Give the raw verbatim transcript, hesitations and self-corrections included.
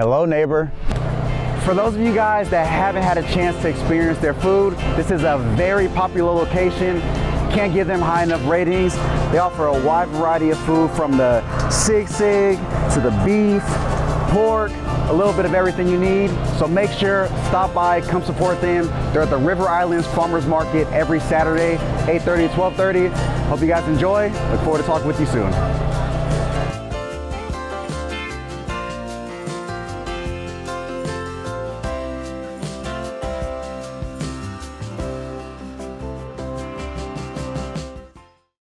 Hello, neighbor. For those of you guys that haven't had a chance to experience their food, this is a very popular location. Can't give them high enough ratings. They offer a wide variety of food, from the sig sig to the beef, pork, a little bit of everything you need. So make sure, stop by, come support them. They're at the River Islands Farmers Market every Saturday, eight thirty to twelve thirty. Hope you guys enjoy. Look forward to talking with you soon.